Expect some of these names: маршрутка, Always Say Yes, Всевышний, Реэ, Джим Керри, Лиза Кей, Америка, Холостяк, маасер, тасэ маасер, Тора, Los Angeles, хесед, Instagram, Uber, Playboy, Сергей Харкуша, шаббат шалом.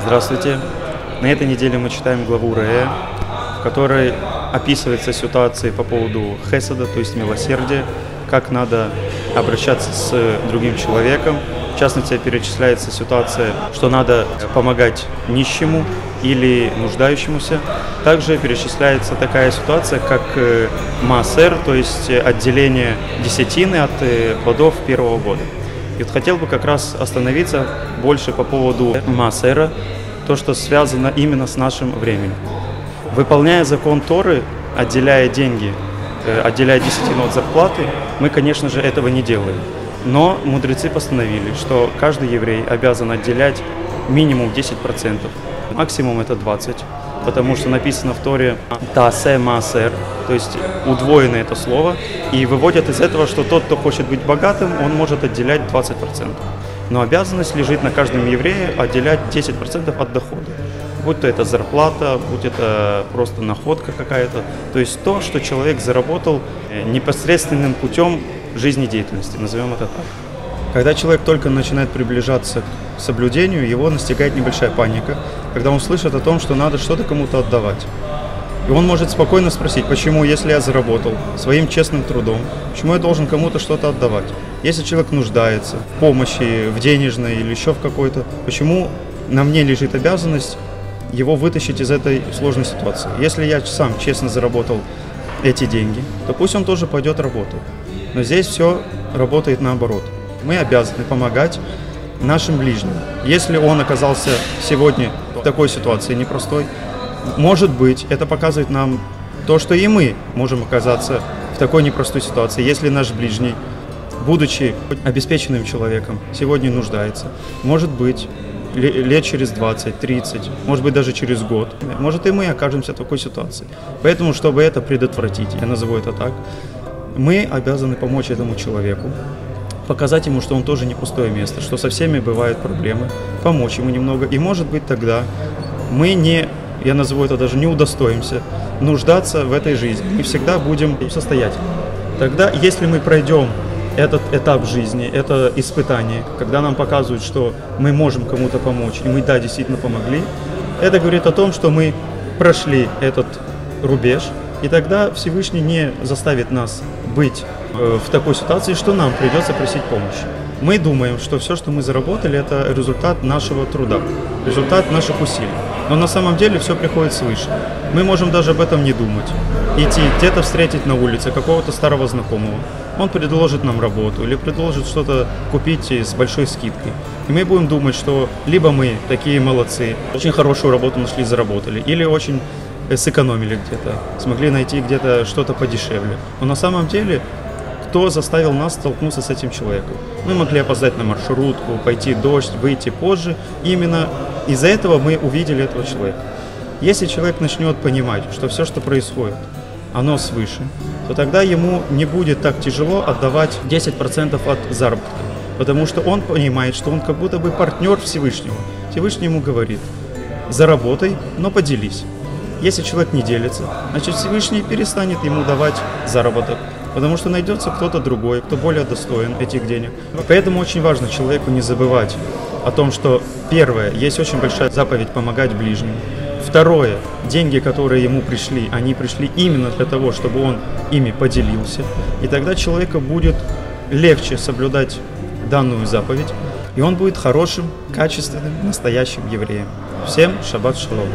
Здравствуйте. На этой неделе мы читаем главу Реэ, в которой описывается ситуация по поводу хеседа, то есть милосердия, как надо обращаться с другим человеком. В частности, перечисляется ситуация, что надо помогать нищему или нуждающемуся. Также перечисляется такая ситуация, как маасер, то есть отделение десятины от плодов первого года. И вот хотел бы как раз остановиться больше по поводу маасера, то, что связано именно с нашим временем. Выполняя закон Торы, отделяя деньги, отделяя десятину от зарплаты, мы, конечно же, этого не делаем. Но мудрецы постановили, что каждый еврей обязан отделять минимум 10%, максимум это 20%, потому что написано в Торе «тасэ маасер», то есть удвоено это слово, и выводят из этого, что тот, кто хочет быть богатым, он может отделять 20%. Но обязанность лежит на каждом еврее отделять 10% от дохода. Будь то это зарплата, будь это просто находка какая-то, то есть то, что человек заработал непосредственным путем жизнедеятельности, назовем это так. Когда человек только начинает приближаться к соблюдению, его настигает небольшая паника, когда он слышит о том, что надо что-то кому-то отдавать. И он может спокойно спросить, почему, если я заработал своим честным трудом, почему я должен кому-то что-то отдавать? Если человек нуждается в помощи, в денежной или еще в какой-то, почему на мне лежит обязанность его вытащить из этой сложной ситуации? Если я сам честно заработал эти деньги, то пусть он тоже пойдет работать. Но здесь все работает наоборот. Мы обязаны помогать нашим ближним. Если он оказался сегодня в такой ситуации непростой, может быть, это показывает нам то, что и мы можем оказаться в такой непростой ситуации, если наш ближний, будучи обеспеченным человеком, сегодня нуждается. Может быть, лет через 20, 30, может быть, даже через год, может, и мы окажемся в такой ситуации. Поэтому, чтобы это предотвратить, я назову это так, мы обязаны помочь этому человеку, показать ему, что он тоже не пустое место, что со всеми бывают проблемы, помочь ему немного. И, может быть, тогда мы не, я назову это даже, не удостоимся нуждаться в этой жизни. Мы всегда будем состоятельны. Тогда, если мы пройдем этот этап жизни, это испытание, когда нам показывают, что мы можем кому-то помочь, и мы, да, действительно помогли, это говорит о том, что мы прошли этот рубеж, и тогда Всевышний не заставит нас быть в такой ситуации, что нам придется просить помощи. Мы думаем, что все, что мы заработали, это результат нашего труда, результат наших усилий. Но на самом деле все приходит свыше. Мы можем даже об этом не думать. Идти где-то встретить на улице какого-то старого знакомого. Он предложит нам работу или предложит что-то купить с большой скидкой. И мы будем думать, что либо мы такие молодцы, очень хорошую работу нашли, заработали, или очень сэкономили где-то, смогли найти где-то что-то подешевле. Но на самом деле, кто заставил нас столкнуться с этим человеком? Мы могли опоздать на маршрутку, пойти дождь, выйти позже. Именно из-за этого мы увидели этого человека. Если человек начнет понимать, что все, что происходит, оно свыше, то тогда ему не будет так тяжело отдавать 10% от заработка, потому что он понимает, что он как будто бы партнер Всевышнего. Всевышний ему говорит: «Заработай, но поделись». Если человек не делится, значит Всевышний перестанет ему давать заработок, потому что найдется кто-то другой, кто более достоин этих денег. Поэтому очень важно человеку не забывать о том, что первое, есть очень большая заповедь помогать ближним. Второе, деньги, которые ему пришли, они пришли именно для того, чтобы он ими поделился. И тогда человеку будет легче соблюдать данную заповедь, и он будет хорошим, качественным, настоящим евреем. Всем шаббат шалом.